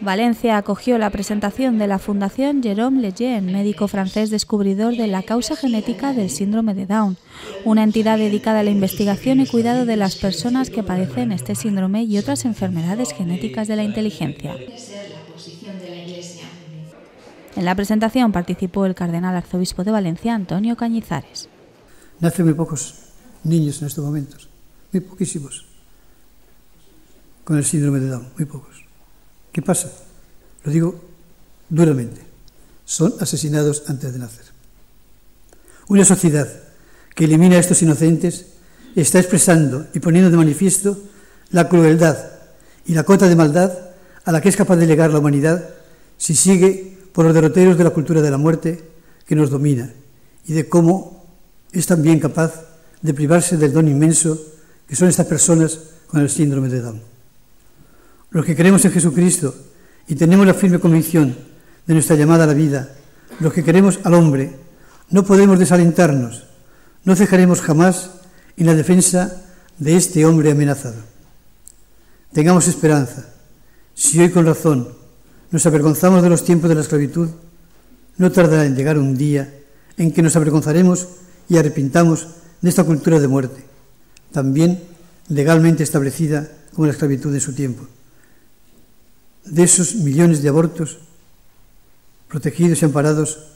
Valencia acogió la presentación de la Fundación Jérôme Lejeune, médico francés descubridor de la causa genética del síndrome de Down, una entidad dedicada a la investigación y cuidado de las personas que padecen este síndrome y otras enfermedades genéticas de la inteligencia. En la presentación participó el cardenal arzobispo de Valencia, Antonio Cañizares. Nacen muy pocos niños en estos momentos, muy poquísimos, con el síndrome de Down, muy pocos. ¿Qué pasa? Lo digo duramente. Son asesinados antes de nacer. Una sociedad que elimina a estos inocentes está expresando y poniendo de manifiesto la crueldad y la cota de maldad a la que es capaz de llegar la humanidad si sigue por los derroteros de la cultura de la muerte que nos domina y de cómo es también capaz de privarse del don inmenso que son estas personas con el síndrome de Down. Los que creemos en Jesucristo y tenemos la firme convicción de nuestra llamada a la vida, los que queremos al hombre, no podemos desalentarnos, no cejaremos jamás en la defensa de este hombre amenazado. Tengamos esperanza. Si hoy con razón nos avergonzamos de los tiempos de la esclavitud, no tardará en llegar un día en que nos avergonzaremos y arrepintamos de esta cultura de muerte, también legalmente establecida como la esclavitud de su tiempo. De esos millones de abortos protegidos y amparados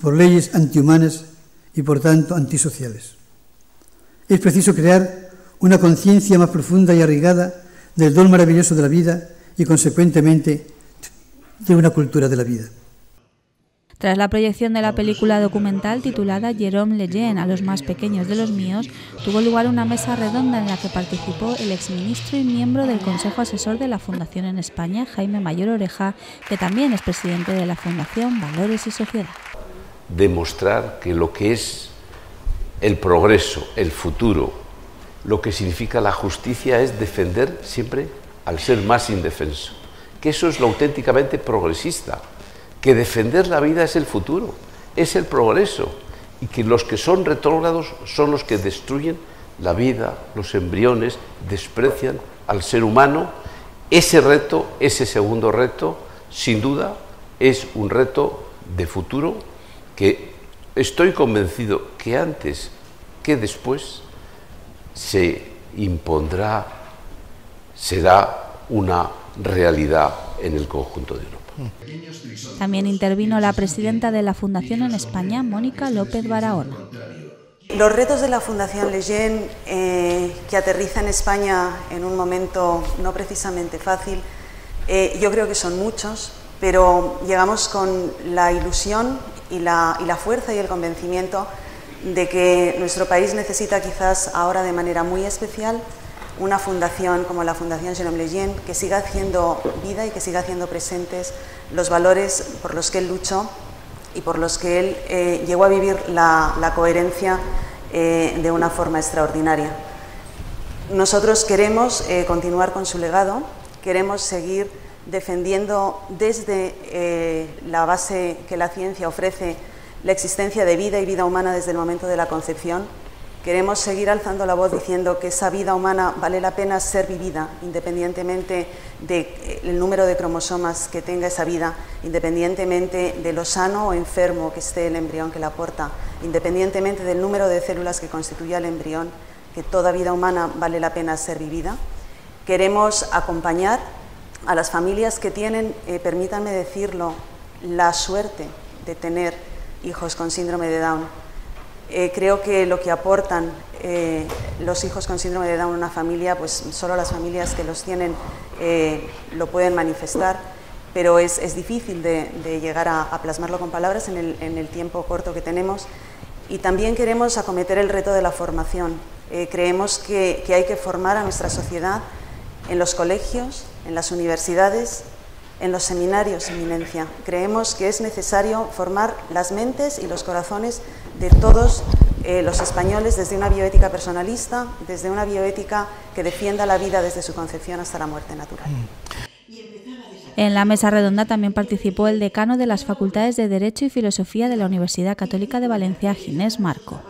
por leyes antihumanas y por tanto antisociales. Es preciso crear una conciencia más profunda y arraigada del don maravilloso de la vida y consecuentemente de una cultura de la vida. Tras la proyección de la película documental titulada Jérôme Lejeune a los más pequeños de los míos, tuvo lugar una mesa redonda en la que participó el exministro y miembro del Consejo Asesor de la Fundación en España, Jaime Mayor Oreja, que también es presidente de la Fundación Valores y Sociedad. Demostrar que lo que es el progreso, el futuro, lo que significa la justicia es defender siempre al ser más indefenso, que eso es lo auténticamente progresista. Que defender la vida es el futuro, es el progreso, y que los que son retrógrados son los que destruyen la vida, los embriones, desprecian al ser humano. Ese reto, ese segundo reto, sin duda, es un reto de futuro que estoy convencido que antes que después se impondrá, será una realidad en el conjunto de Europa. También intervino la presidenta de la Fundación en España, Mónica López Barahón. Los retos de la Fundación Lejeune, que aterriza en España en un momento no precisamente fácil, yo creo que son muchos, pero llegamos con la ilusión y la fuerza y el convencimiento de que nuestro país necesita quizás ahora de manera muy especial una fundación como la Fundación Jérôme Lejeune que siga haciendo vida y que siga haciendo presentes los valores por los que él luchó y por los que él llegó a vivir la coherencia de una forma extraordinaria. Nosotros queremos continuar con su legado, queremos seguir defendiendo desde la base que la ciencia ofrece la existencia de vida y vida humana desde el momento de la concepción. Queremos seguir alzando la voz diciendo que esa vida humana vale la pena ser vivida, independientemente del número de cromosomas que tenga esa vida, independientemente de lo sano o enfermo que esté el embrión que la aporta, independientemente del número de células que constituya el embrión, que toda vida humana vale la pena ser vivida. Queremos acompañar a las familias que tienen, permítanme decirlo, la suerte de tener hijos con síndrome de Down. Creo que lo que aportan los hijos con síndrome de Down a una familia, pues solo las familias que los tienen lo pueden manifestar, pero es difícil de llegar a plasmarlo con palabras en el tiempo corto que tenemos. Y también queremos acometer el reto de la formación. Creemos que hay que formar a nuestra sociedad en los colegios, en las universidades, en los seminarios, Eminencia. Creemos que es necesario formar las mentes y los corazones de todos los españoles desde una bioética personalista, desde una bioética que defienda la vida desde su concepción hasta la muerte natural. En la mesa redonda también participó el decano de las Facultades de Derecho y Filosofía de la Universidad Católica de Valencia, Ginés Marco.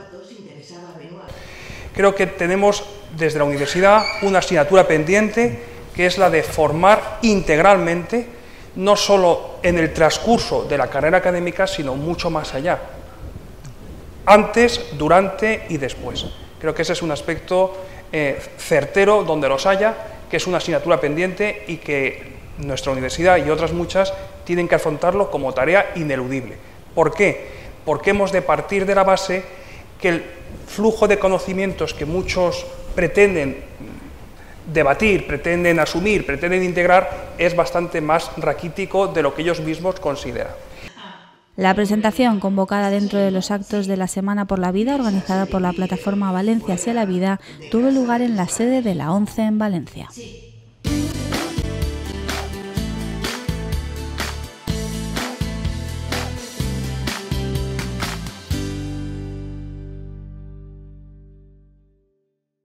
Creo que tenemos desde la universidad una asignatura pendiente, que es la de formar integralmente no solo en el transcurso de la carrera académica, sino mucho más allá, antes, durante y después. Creo que ese es un aspecto certero, donde los haya, que es una asignatura pendiente y que nuestra universidad y otras muchas tienen que afrontarlo como tarea ineludible. ¿Por qué? Porque hemos de partir de la base que el flujo de conocimientos que muchos pretenden debatir, pretenden asumir, pretenden integrar, es bastante más raquítico de lo que ellos mismos consideran. La presentación, convocada dentro de los actos de la Semana por la Vida, organizada por la plataforma Valencia hacia la Vida, tuvo lugar en la sede de la ONCE en Valencia.